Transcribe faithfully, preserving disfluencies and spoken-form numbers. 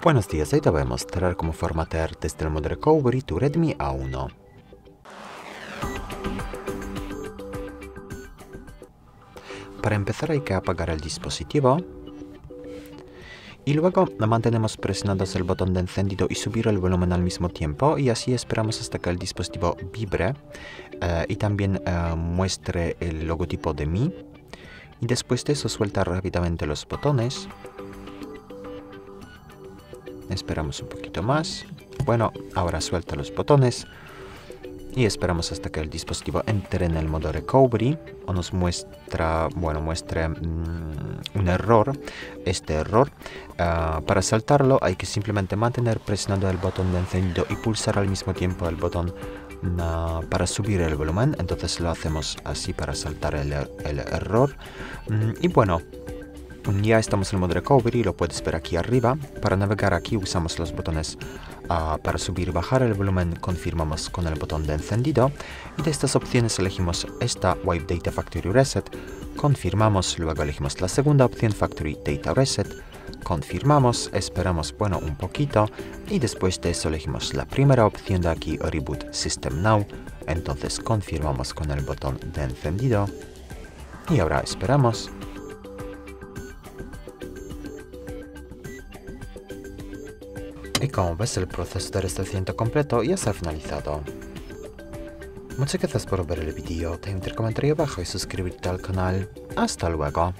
Buenos días, hoy te voy a mostrar cómo formatear desde el modo Recovery tu Redmi A uno. Para empezar hay que apagar el dispositivo y luego mantenemos presionados el botón de encendido y subir el volumen al mismo tiempo, y así esperamos hasta que el dispositivo vibre eh, y también eh, muestre el logotipo de Mi, y después de eso suelta rápidamente los botones. Esperamos un poquito más. Bueno, ahora suelta los botones y esperamos hasta que el dispositivo entre en el modo recovery o nos muestra, bueno, muestre mmm, un error, este error. Uh, para saltarlo hay que simplemente mantener presionando el botón de encendido y pulsar al mismo tiempo el botón uh, para subir el volumen. Entonces lo hacemos así para saltar el, el error. Mm, y bueno, ya estamos en el modo recovery, lo puedes ver aquí arriba. Para navegar aquí usamos los botones uh, para subir y bajar el volumen, confirmamos con el botón de encendido y de estas opciones elegimos esta, Wipe Data Factory Reset, confirmamos, luego elegimos la segunda opción, Factory Data Reset, confirmamos, esperamos, bueno, un poquito, y después de eso elegimos la primera opción de aquí, Reboot System Now, entonces confirmamos con el botón de encendido y ahora esperamos. Y como ves, el proceso de restablecimiento completo ya se ha finalizado. Muchas gracias por ver el vídeo, te invito a comentar abajo y suscribirte al canal. Hasta luego.